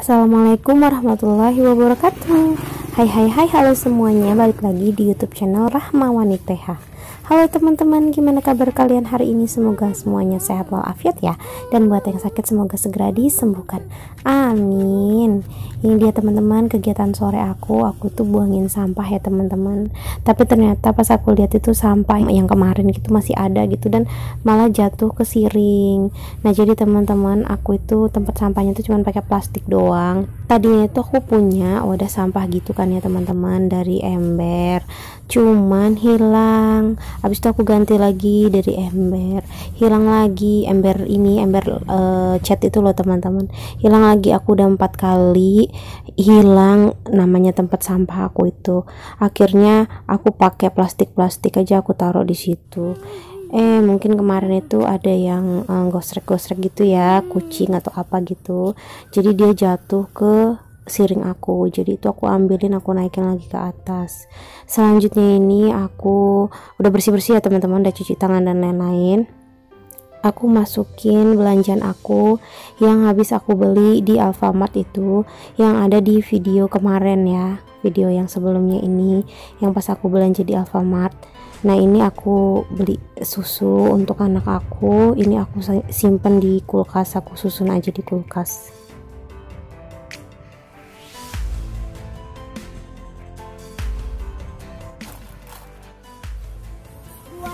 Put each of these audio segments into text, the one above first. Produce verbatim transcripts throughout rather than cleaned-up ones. Assalamualaikum warahmatullahi wabarakatuh. Hai hai hai, halo semuanya, balik lagi di YouTube channel Rahma Waniteha. Halo teman-teman, gimana kabar kalian hari ini? Semoga semuanya sehat walafiat ya. Dan buat yang sakit semoga segera disembuhkan, amin. Ini dia teman-teman, kegiatan sore aku. Aku tuh buangin sampah ya teman-teman. Tapi ternyata pas aku lihat itu sampah yang kemarin gitu masih ada gitu, dan malah jatuh ke siring. Nah jadi teman-teman, aku itu tempat sampahnya tuh cuman pakai plastik doang. Tadinya itu aku punya wadah sampah gitu kan ya teman-teman, dari ember, cuman hilang. Habis itu aku ganti lagi dari ember, hilang lagi. Ember ini ember uh, cat itu loh teman-teman, hilang lagi. Aku udah empat kali hilang namanya tempat sampah aku itu. Akhirnya aku pakai plastik-plastik aja, aku taruh di situ. Eh mungkin kemarin itu ada yang um, gosrek-gosrek gitu ya, kucing atau apa gitu, jadi dia jatuh ke siring aku. Jadi itu aku ambilin, aku naikin lagi ke atas. Selanjutnya ini aku udah bersih-bersih ya teman-teman, udah cuci tangan dan lain-lain. Aku masukin belanjaan aku yang habis aku beli di Alfamart itu, yang ada di video kemarin ya, video yang sebelumnya ini, yang pas aku belanja di Alfamart. Nah ini aku beli susu untuk anak aku, ini aku simpen di kulkas, aku susun aja di kulkas.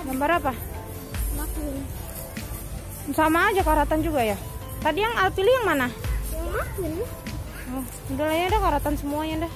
Gambar apa? Makhluk. Sama aja karatan juga ya. Tadi yang Al pilih yang mana? Makhluk. Oh, udah lah ya, udah karatan semuanya dah.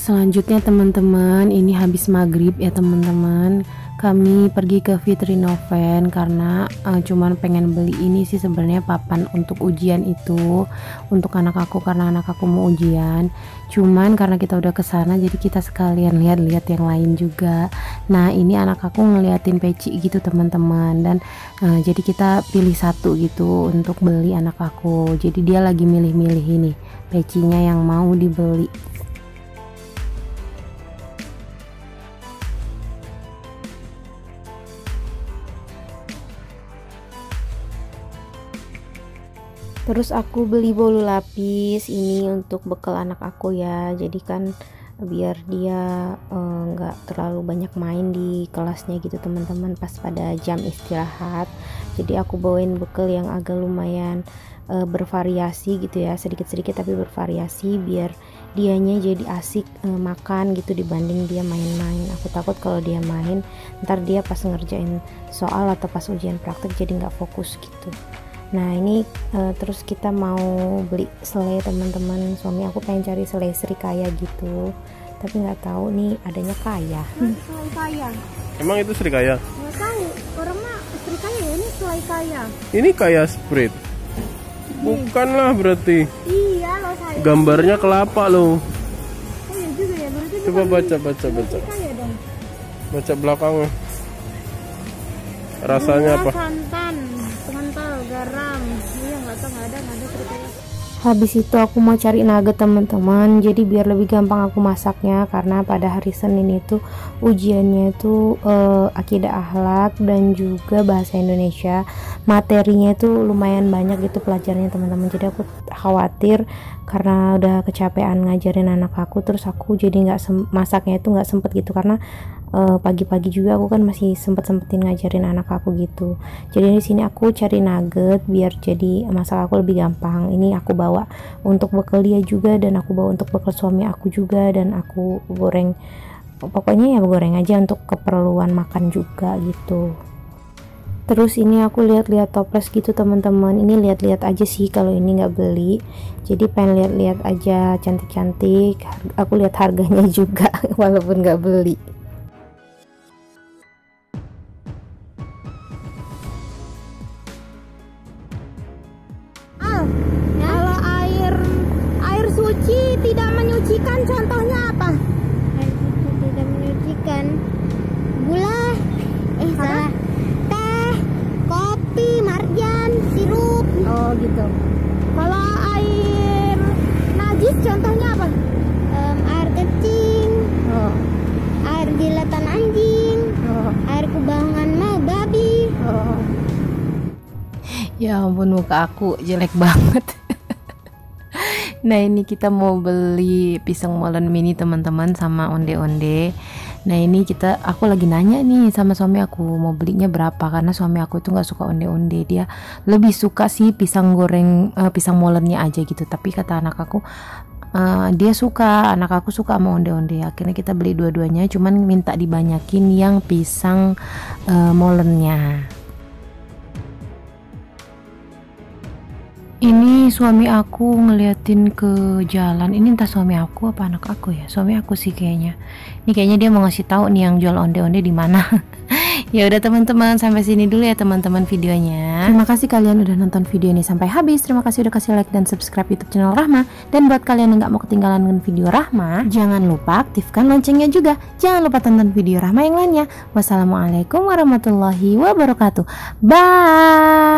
Selanjutnya teman-teman, ini habis maghrib ya teman-teman, kami pergi ke Fitrinoven karena uh, cuman pengen beli ini sih sebenarnya, papan untuk ujian itu untuk anak aku, karena anak aku mau ujian. Cuman karena kita udah kesana, jadi kita sekalian lihat-lihat yang lain juga. Nah ini anak aku ngeliatin peci gitu teman-teman, dan uh, jadi kita pilih satu gitu untuk beli anak aku. Jadi dia lagi milih-milih ini pecinya yang mau dibeli. Terus aku beli bolu lapis ini untuk bekal anak aku ya, jadi kan biar dia nggak eh, terlalu banyak main di kelasnya gitu teman-teman, pas pada jam istirahat. Jadi aku bawain bekal yang agak lumayan eh, bervariasi gitu ya, sedikit-sedikit tapi bervariasi, biar dianya jadi asik eh, makan gitu dibanding dia main-main. Aku takut kalau dia main, ntar dia pas ngerjain soal atau pas ujian praktek jadi nggak fokus gitu. Nah ini e, terus kita mau beli selai teman-teman, suami aku pengen cari selai Srikaya gitu, tapi nggak tahu nih adanya kaya. Hmm. Selai kaya. Emang itu Srikaya? Nggak tahu, orang mah Srikaya, ini selai kaya. Ini kaya Sprite? Bukanlah berarti. Iya loh saya. Gambarnya kelapa loh. Oh iya juga ya, berarti. Coba baca baca baca. Dong. Baca belakangnya. Rasanya apa? Santan. Garam, iya nggak tahu, nggak ada, nggak ada ceritanya. Habis itu aku mau cari nugget teman-teman, jadi biar lebih gampang aku masaknya, karena pada hari Senin itu ujiannya itu eh, akidah akhlak dan juga bahasa Indonesia, materinya itu lumayan banyak gitu pelajarannya teman-teman. Jadi aku khawatir karena udah kecapean ngajarin anak aku, terus aku jadi nggak masaknya itu nggak sempet gitu, karena pagi-pagi uh, juga aku kan masih sempet-sempetin ngajarin anak aku gitu. Jadi di sini aku cari nugget biar jadi masak aku lebih gampang. Ini aku bawa untuk bekal dia juga, dan aku bawa untuk bekal suami aku juga, dan aku goreng, pokoknya ya goreng aja untuk keperluan makan juga gitu. Terus ini aku lihat-lihat toples gitu teman-teman. Ini lihat-lihat aja sih, kalau ini nggak beli, jadi pengen lihat-lihat aja cantik-cantik. Aku lihat harganya juga walaupun nggak beli. Tidak menyucikan, contohnya apa? Air suci tidak menyucikan. Gula, eh salah, teh, kopi, marjan, sirup. Oh gitu. Kalau air najis contohnya apa? Um, air kencing, oh. Air jilatan anjing, oh. Air kubangan mau babi. Oh. Ya ampun, muka aku jelek banget. Nah, ini kita mau beli pisang molen mini teman-teman sama onde-onde. Nah, ini kita aku lagi nanya nih sama suami aku mau belinya berapa, karena suami aku itu nggak suka onde-onde, dia lebih suka sih pisang goreng uh, pisang molennya aja gitu. Tapi kata anak aku uh, dia suka, anak aku suka sama onde-onde. Akhirnya kita beli dua-duanya, cuman minta dibanyakin yang pisang uh, molennya. Ini suami aku ngeliatin ke jalan. Ini entah suami aku apa anak aku ya. Suami aku sih kayaknya. Ini kayaknya dia mau ngasih tahu nih yang jual onde-onde di mana. Ya udah teman-teman, sampai sini dulu ya teman-teman videonya. Terima kasih kalian udah nonton video ini sampai habis. Terima kasih udah kasih like dan subscribe YouTube channel Rahma. Dan buat kalian yang nggak mau ketinggalan video Rahma, jangan lupa aktifkan loncengnya juga. Jangan lupa tonton video Rahma yang lainnya. Wassalamualaikum warahmatullahi wabarakatuh. Bye.